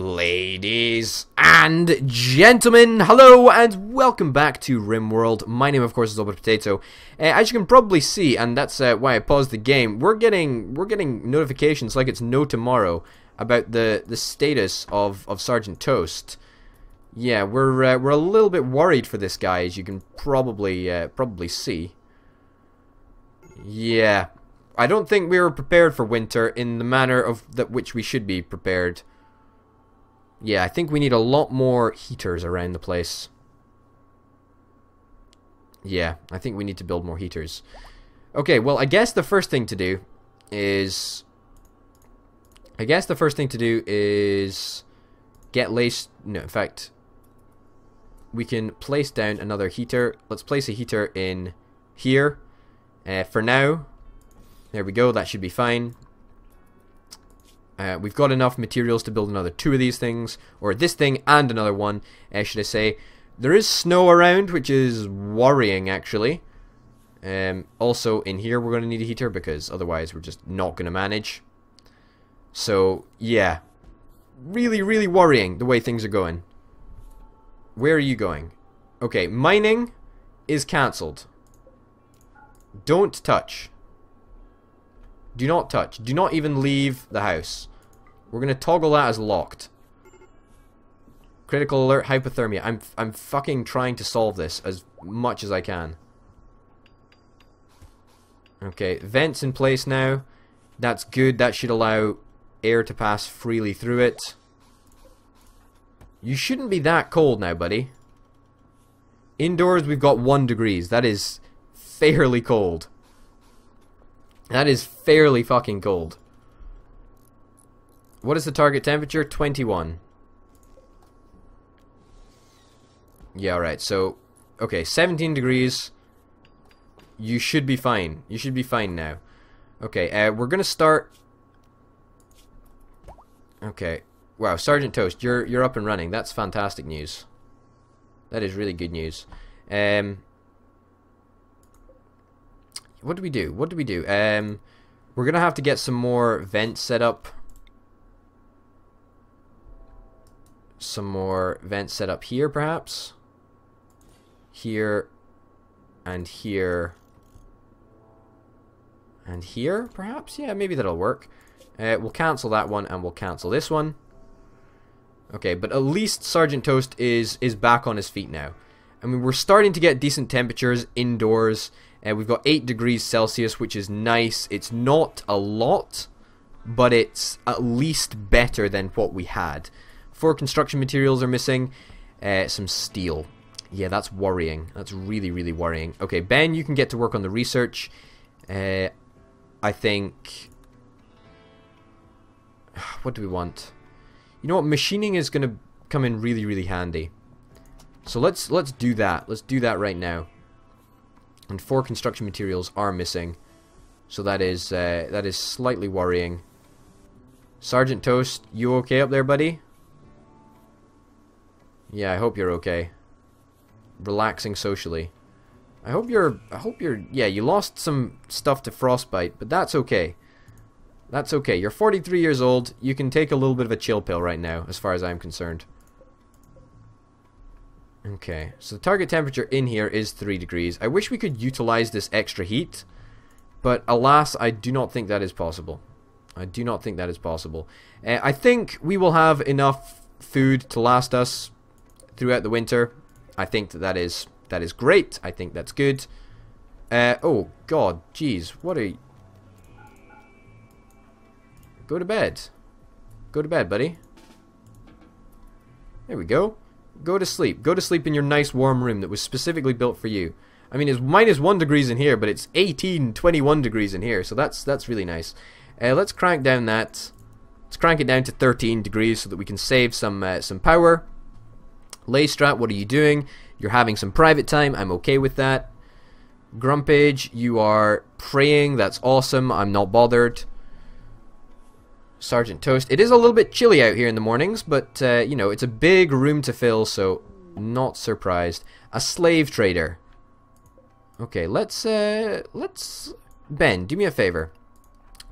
Ladies and gentlemen, hello and welcome back to RimWorld. My name, of course, is Orbital Potato. As you can probably see, and that's why I paused the game, we're getting notifications like it's no tomorrow about the status of Sergeant Toast. Yeah, we're a little bit worried for this guy, as you can probably see. Yeah, I don't think we were prepared for winter in the manner of that which we should be prepared. Yeah, I think we need a lot more heaters around the place. Yeah, I think we need to build more heaters. Okay, well, I guess the first thing to do is get laced. No, in fact, we can place down another heater. Let's place a heater in here for now. There we go. That should be fine. We've got enough materials to build another two of these things, or this thing and another one, should I say. There is snow around, which is worrying, actually. Also, in here we're going to need a heater, because otherwise we're just not going to manage. So, yeah. Really, really worrying the way things are going. Where are you going? Okay, mining is cancelled. Don't touch. Do not touch. Do not even leave the house. We're gonna toggle that as locked. Critical alert, hypothermia. I'm fucking trying to solve this as much as I can. Okay, vents in place now. That's good. That should allow air to pass freely through it. You shouldn't be that cold now, buddy. Indoors, we've got 1 degree. That is fairly cold. That is fairly fucking cold. What is the target temperature? 21. Yeah, alright, so... okay, 17 degrees. You should be fine. You should be fine now. Okay, we're gonna start... okay. Wow, Sergeant Toast, you're up and running. That's fantastic news. That is really good news. What do we do? What do we do? We're going to have to get some more vents set up. Some more vents set up here, perhaps. Here. And here. And here, perhaps? Yeah, maybe that'll work. We'll cancel that one, and we'll cancel this one. Okay, but at least Sergeant Toast is back on his feet now. I mean, we're starting to get decent temperatures indoors. We've got 8 degrees Celsius, which is nice. It's not a lot, but it's at least better than what we had. 4 construction materials are missing. Some steel. Yeah, that's worrying. That's really, really worrying. Okay, Ben, you can get to work on the research. I think... what do we want? You know what? Machining is going to come in really, really handy. So let's do that. Let's do that right now. And 4 construction materials are missing, so that is slightly worrying. Sergeant Toast, you okay up there, buddy? Yeah, I hope you're okay. Relaxing socially. I hope you're. Yeah, you lost some stuff to frostbite, but that's okay. That's okay. You're 43 years old. You can take a little bit of a chill pill right now, as far as I'm concerned. Okay, so the target temperature in here is 3 degrees. I wish we could utilize this extra heat, but alas, I do not think that is possible. I do not think that is possible. I think we will have enough food to last us throughout the winter. I think that is great. I think that's good. Oh, God, jeez, what are you... go to bed. Go to bed, buddy. There we go. Go to sleep. Go to sleep in your nice warm room that was specifically built for you. I mean, it's -1 degrees in here, but it's 21 degrees in here, so that's really nice. Let's crank down that. Let's crank it down to 13 degrees so that we can save some power. Laystrat, what are you doing? You're having some private time. I'm okay with that. Grumpage, you are praying. That's awesome. I'm not bothered. Sergeant Toast. It is a little bit chilly out here in the mornings, but, you know, it's a big room to fill, so not surprised. A slave trader. Okay, let's... Ben, do me a favor.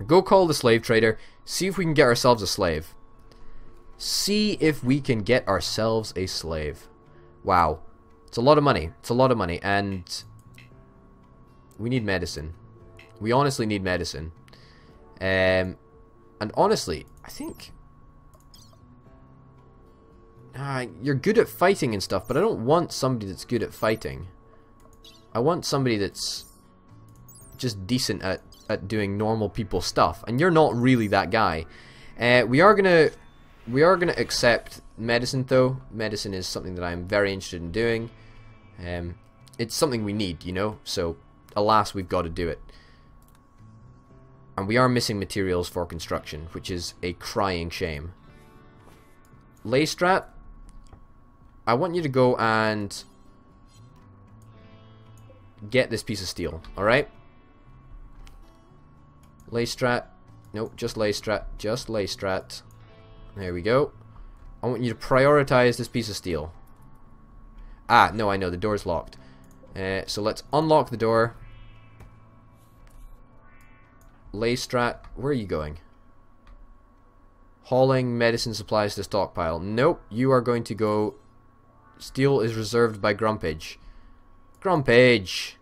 Go call the slave trader, see if we can get ourselves a slave. see if we can get ourselves a slave. Wow. It's a lot of money. It's a lot of money. And we need medicine. We honestly need medicine. And honestly, I think... you're good at fighting and stuff, but I don't want somebody that's good at fighting. I want somebody that's just decent at doing normal people stuff. And you're not really that guy. We are gonna accept medicine though. Medicine is something that I'm very interested in doing. It's something we need, you know. So, alas, we've got to do it. And we are missing materials for construction, which is a crying shame. Laystrat, I want you to go and get this piece of steel, alright? Laystrat. Nope, just Laystrat. Just Laystrat. There we go. I want you to prioritize this piece of steel. Ah, no, I know. The door's locked. So let's unlock the door. Laystrat, where are you going? Hauling medicine supplies to stockpile. Nope, you are going to go... Steel is reserved by Grumpage. Grumpage!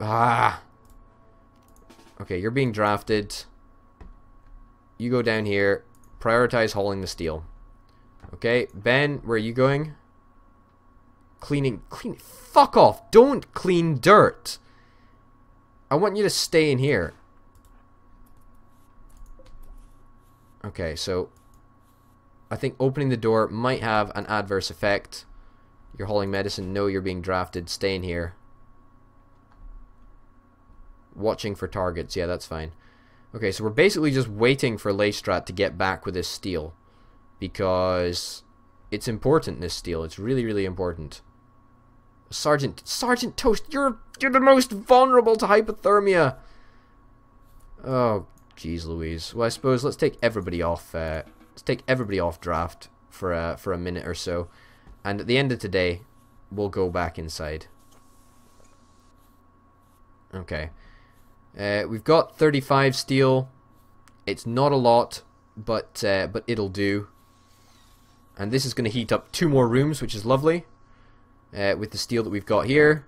Ah! Okay, you're being drafted. You go down here. Prioritize hauling the steel. Okay, Ben, where are you going? Cleaning. Clean. Fuck off! Don't clean dirt! I want you to stay in here. Okay, so I think opening the door might have an adverse effect. You're hauling medicine. No, you're being drafted. Stay in here. Watching for targets. Yeah, that's fine. Okay, so we're basically just waiting for Laystrat to get back with this steel. Because it's important, this steel. It's really, really important. Sergeant Toast, you're the most vulnerable to hypothermia. Oh, jeez Louise. Well, I suppose let's take everybody off. Let's take everybody off draft for a minute or so, and at the end of today, we'll go back inside. Okay. We've got 35 steel. It's not a lot, but it'll do. And this is going to heat up 2 more rooms, which is lovely. With the steel that we've got here.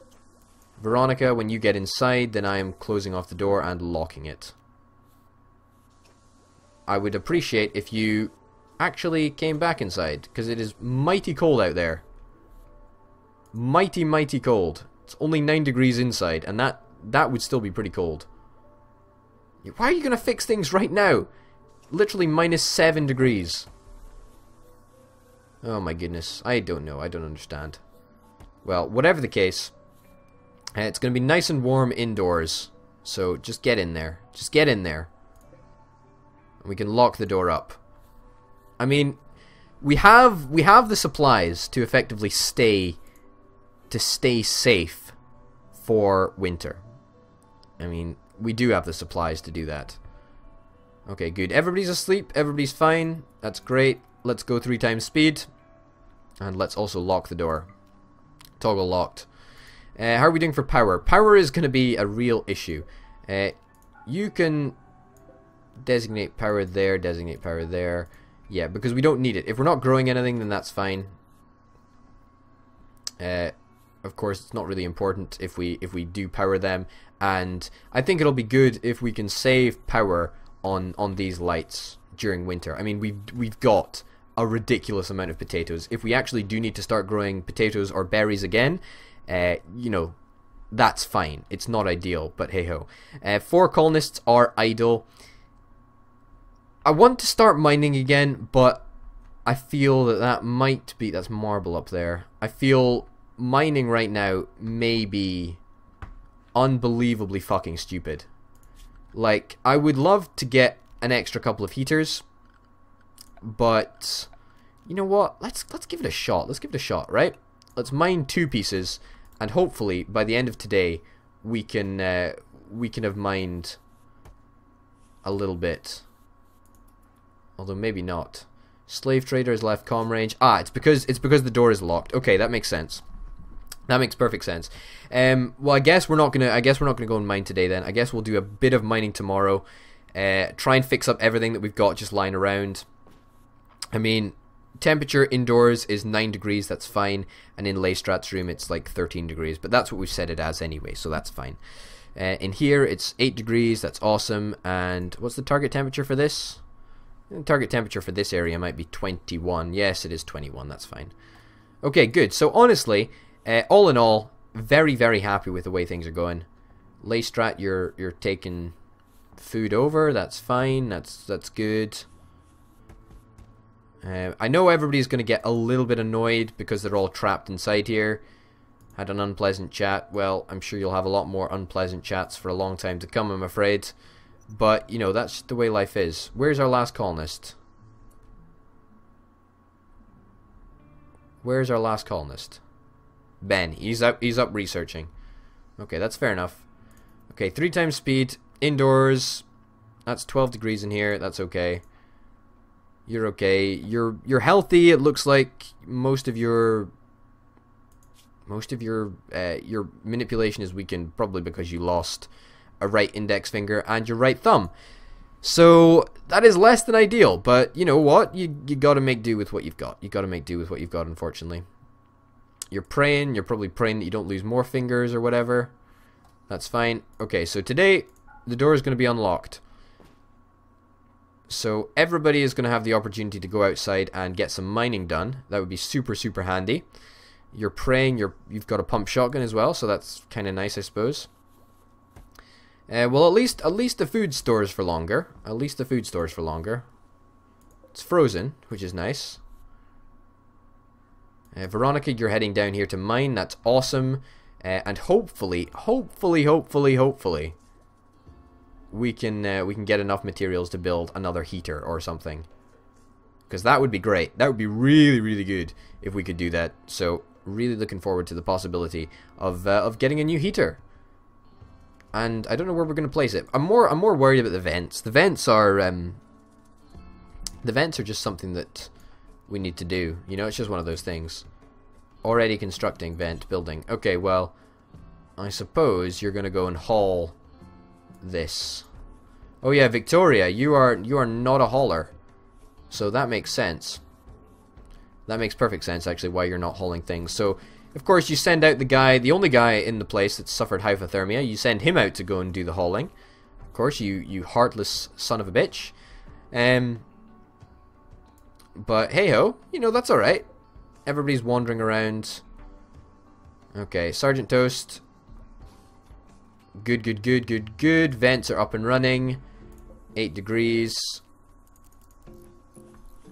Veronica, when you get inside, then I am closing off the door and locking it. I would appreciate if you actually came back inside, because it is mighty cold out there. Mighty, mighty cold. It's only 9 degrees inside, and that would still be pretty cold. Why are you going to fix things right now? Literally minus 7 degrees. Oh my goodness. I don't know. I don't understand. Well, whatever the case, it's going to be nice and warm indoors, so just get in there. Just get in there. And we can lock the door up. I mean, we have the supplies to effectively stay safe for winter. I mean, we do have the supplies to do that. Okay, good. Everybody's asleep. Everybody's fine. That's great. Let's go 3 times speed. And let's also lock the door. Toggle locked. How are we doing for power? Power is going to be a real issue. You can designate power there, designate power there. Yeah, because we don't need it. If we're not growing anything, then that's fine. Of course, it's not really important if we do power them. And I think it'll be good if we can save power on these lights during winter. I mean, we've got a ridiculous amount of potatoes. If we actually do need to start growing potatoes or berries again, you know, that's fine. It's not ideal, but hey-ho. 4 colonists are idle. I want to start mining again, but I feel that might be... That's marble up there. I feel mining right now may be unbelievably fucking stupid. Like, I would love to get an extra couple of heaters, but you know what, let's give it a shot. Let's give it a shot, right? Let's mine 2 pieces, and hopefully by the end of today we can have mined a little bit, although maybe not. Slave trader has left comm range. Ah, it's because the door is locked. Okay, that makes sense. That makes perfect sense. Well, I guess we're not gonna go and mine today then. I guess we'll do a bit of mining tomorrow. Try and fix up everything that we've got just lying around. I mean, temperature indoors is 9 degrees, that's fine. And in Laystrat's room, it's like 13 degrees. But that's what we've set it as anyway, so that's fine. In here, it's 8 degrees, that's awesome. And what's the target temperature for this? The target temperature for this area might be 21. Yes, it is 21, that's fine. Okay, good. So honestly, all in all, very, very happy with the way things are going. Laystrat, you're taking food over, that's fine, that's good. I know everybody's going to get a little bit annoyed because they're all trapped inside here. Had an unpleasant chat. Well, I'm sure you'll have a lot more unpleasant chats for a long time to come, I'm afraid. But, you know, that's just the way life is. Where's our last colonist? Where's our last colonist? Ben. He's up researching. Okay, that's fair enough. Okay, 3 times speed. Indoors. That's 12 degrees in here. That's okay. You're okay. You're healthy. It looks like most of your manipulation is weakened, probably because you lost a right index finger and your right thumb. So that is less than ideal, but you know what? You got to make do with what you've got. You got to make do with what you've got, unfortunately. You're praying. You're probably praying that you don't lose more fingers or whatever. That's fine. Okay, so today the door is going to be unlocked. So everybody is going to have the opportunity to go outside and get some mining done. That would be super, super handy. You're praying. You've got a pump shotgun as well, so that's kind of nice, I suppose. Well, at least the food stores for longer. At least the food stores for longer. It's frozen, which is nice. Veronica, you're heading down here to mine. That's awesome. And hopefully, we can get enough materials to build another heater or something. Because that would be great. That would be really, really good if we could do that. So really looking forward to the possibility of getting a new heater. And I don't know where we're going to place it. I'm more worried about the vents. The vents are just something that we need to do. You know, it's just one of those things. Already constructing vent building. Okay, well, I suppose you're going to go and haul this. Oh yeah, Victoria, you are not a hauler. So that makes sense. That makes perfect sense, actually, why you're not hauling things. So of course, you send out the guy, the only guy in the place that suffered hypothermia. You send him out to go and do the hauling. Of course, you heartless son of a bitch. But hey ho, you know, that's all right. Everybody's wandering around. Okay, Sergeant Toast. Good, good, good, good, good. Vents are up and running. 8 degrees.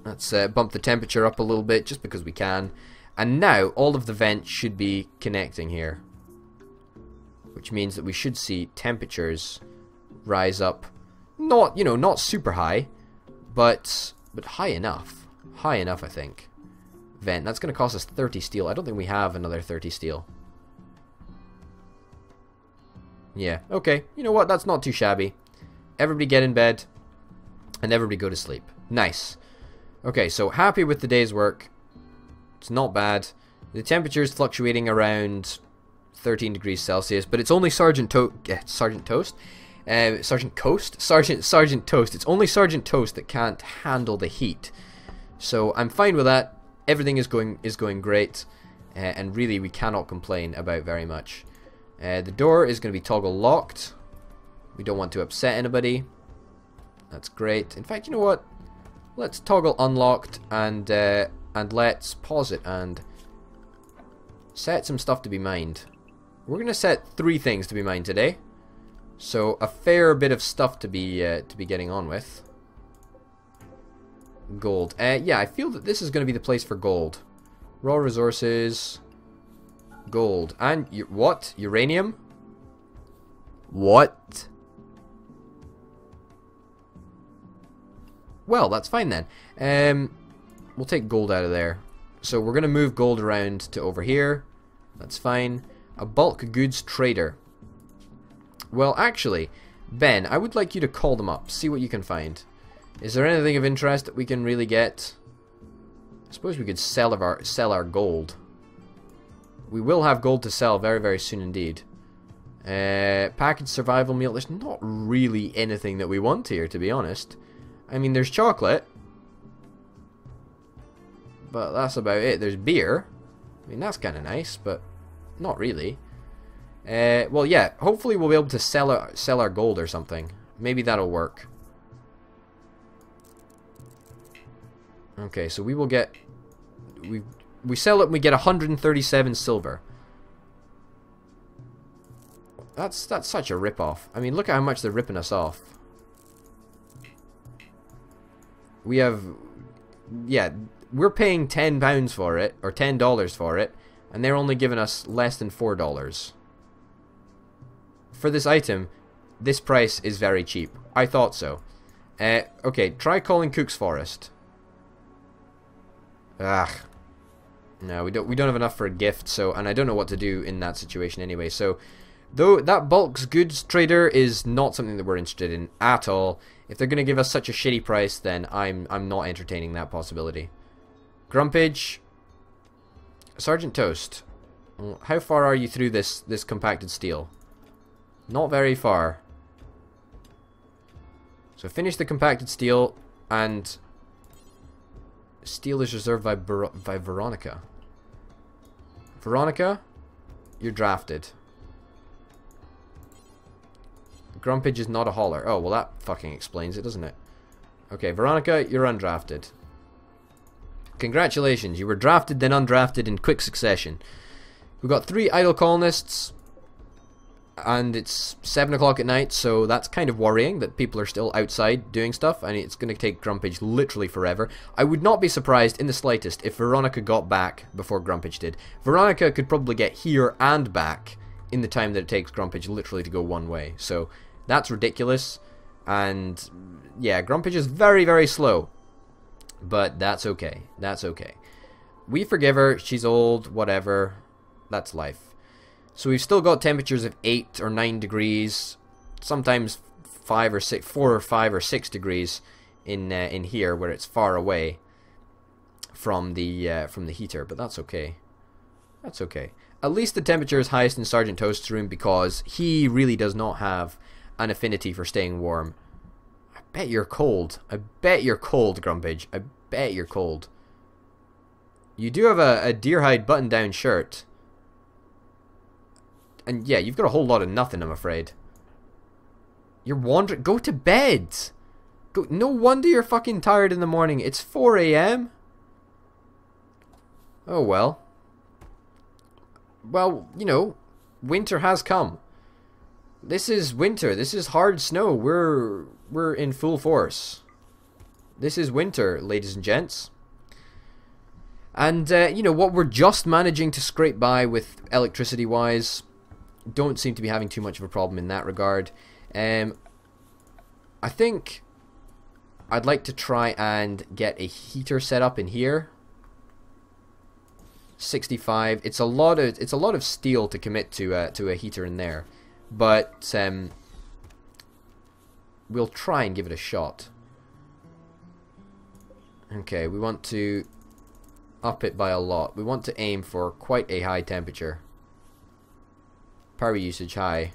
Let's bump the temperature up a little bit just because we can. And now, all of the vents should be connecting here. Which means that we should see temperatures rise up. Not, you know, not super high, but high enough. High enough, I think. Vent. That's going to cost us 30 steel. I don't think we have another 30 steel. Yeah, okay. You know what? That's not too shabby. Everybody get in bed. And everybody go to sleep. Nice. Okay, so happy with the day's work. It's not bad. The temperature is fluctuating around 13 degrees Celsius, but it's only Sergeant Toast. It's only Sergeant Toast that can't handle the heat. So I'm fine with that. Everything is going great, and really we cannot complain about very much. The door is going to be toggle locked. We don't want to upset anybody. That's great. In fact, you know what? Let's toggle unlocked and let's pause it and set some stuff to be mined. We're going to set 3 things to be mined today. So a fair bit of stuff to be getting on with. Gold. Yeah, I feel that this is going to be the place for gold. Raw resources. Gold. And what? Uranium? What? Well, that's fine then. We'll take gold out of there. So we're going to move gold around to over here. That's fine. A bulk goods trader. Well, actually, Ben, I would like you to call them up. See what you can find. Is there anything of interest that we can really get? I suppose we could sell our gold. We will have gold to sell very, very soon indeed. Packaged survival meal. There's not really anything that we want here, to be honest. I mean, there's chocolate, but that's about it. There's beer. I mean, that's kind of nice, but not really. Well, yeah, hopefully we'll be able to sell our gold or something. Maybe that'll work. Okay, so we will get... We sell it and we get 137 silver. That's such a rip-off. I mean, look at how much they're ripping us off. We have... Yeah, we're paying £10 for it, or $10 for it, and they're only giving us less than $4. For this item, this price is very cheap. I thought so. Okay, try calling Cook's Forest. Ugh. No, we don't have enough for a gift, so, and I don't know what to do in that situation anyway, so though that bulk's goods trader is not something that we're interested in at all. If they're gonna give us such a shitty price, then I'm not entertaining that possibility. Grumpage. Sergeant Toast. How far are you through this compacted steel? Not very far. So finish the compacted steel, and steel is reserved by Veronica. Veronica, you're drafted. Grumpage is not a hauler. Oh, well, that fucking explains it, doesn't it? Okay, Veronica, you're undrafted. Congratulations, you were drafted then undrafted in quick succession. We've got 3 idle colonists, and it's 7 o'clock at night, so that's kind of worrying that people are still outside doing stuff, and it's going to take Grumpage literally forever. I would not be surprised in the slightest if Veronica got back before Grumpage did. Veronica could probably get here and back in the time that it takes Grumpage literally to go one way, so that's ridiculous. And yeah, Grumpage is very, very slow, but that's okay. That's okay. We forgive her. She's old, whatever. That's life. So we've still got temperatures of 8 or 9 degrees, sometimes 5 or 6, 4 or 5 or 6 degrees in here where it's far away from the heater, but that's okay. That's okay. At least the temperature is highest in Sergeant Toast's room because he really does not have an affinity for staying warm. I bet you're cold. I bet you're cold, Grumpage. I bet you're cold. You do have a deerhide button-down shirt. And yeah, you've got a whole lot of nothing, I'm afraid. You're wandering. Go to bed. Go. No wonder you're fucking tired in the morning. It's 4 a.m. Oh, well. Well, you know, winter has come. This is winter. This is hard snow. We're in full force. This is winter, ladies and gents. And, you know, what we're just managing to scrape by with electricity-wise, don't seem to be having too much of a problem in that regard. I think I'd like to try and get a heater set up in here. 65. It's a lot of steel to commit to a heater in there, but we'll try and give it a shot. Okay, we want to up it by a lot. We want to aim for quite a high temperature. Power usage high.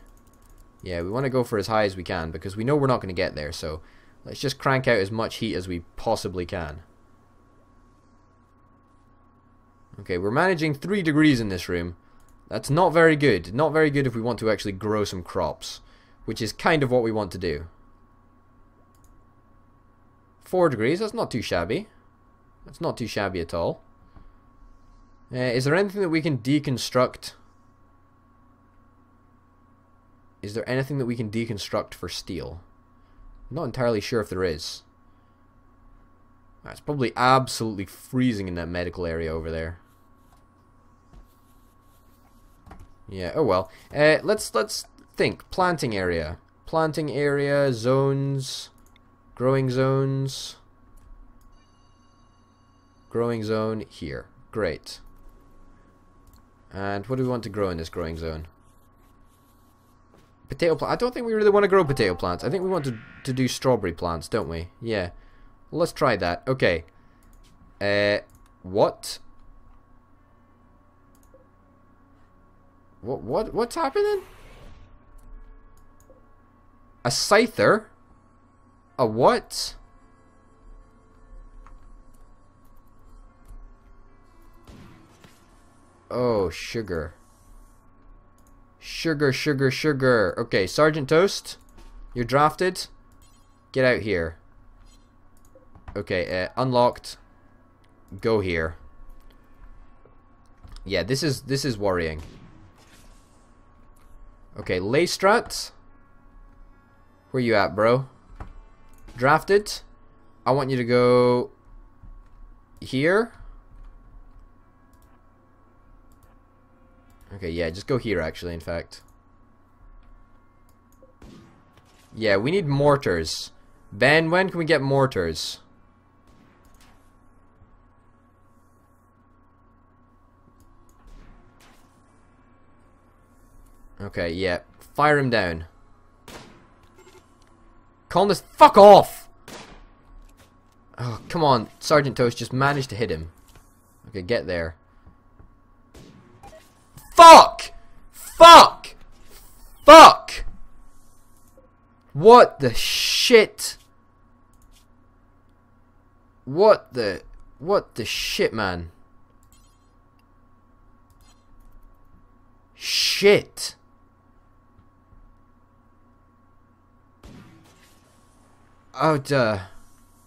Yeah, we want to go for as high as we can because we know we're not going to get there. So let's just crank out as much heat as we possibly can. Okay, we're managing 3 degrees in this room. That's not very good. Not very good if we want to actually grow some crops, which is kind of what we want to do. 4 degrees, that's not too shabby. That's not too shabby at all. Is there anything that we can deconstruct? Is there anything that we can deconstruct for steel? I'm not entirely sure if there is. It's probably absolutely freezing in that medical area over there. Yeah, oh well. Let's think. Planting area. Planting area, zones, growing zones. Growing zone here. Great. And what do we want to grow in this growing zone? Potato plant. I don't think we really want to grow potato plants. I think we want to do strawberry plants, don't we? Yeah. Let's try that. Okay. What's happening? A scyther? A what? Oh, sugar. Sugar, sugar, sugar. Okay, Sergeant Toast, you're drafted. Get out here. Okay, unlocked. Go here. Yeah, this is worrying. Okay, Laystrat. Where you at, bro? Drafted. I want you to go here. Okay, yeah, just go here actually, in fact. Yeah, we need mortars. Ben, when can we get mortars? Okay, yeah. Fire him down. Colonist, fuck off! Oh, come on. Sergeant Toast just managed to hit him. Okay, get there. Fuck! Fuck! Fuck! What the shit? What the shit, man? Shit! I'd I don't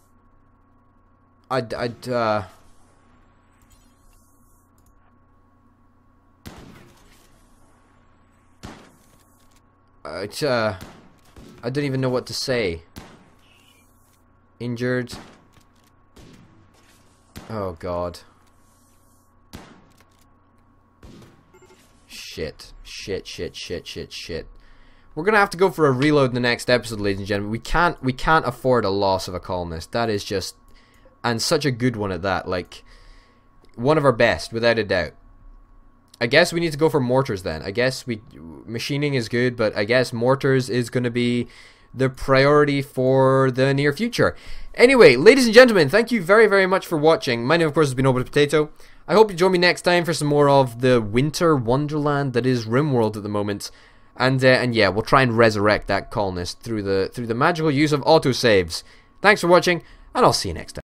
even know what to say. Injured. Oh god. Shit. Shit, shit, shit, shit, shit. We're gonna have to go for a reload in the next episode, ladies and gentlemen. We can't afford a loss of a colonist. That is just, and such a good one at that, like one of our best, without a doubt. I guess we need to go for mortars then. I guess machining is good, but I guess mortars is going to be the priority for the near future. Anyway, ladies and gentlemen, thank you very, very much for watching. My name, of course, has been Orbital Potato. I hope you join me next time for some more of the winter wonderland that is RimWorld at the moment. And yeah, we'll try and resurrect that colonist through the magical use of autosaves. Thanks for watching, and I'll see you next time.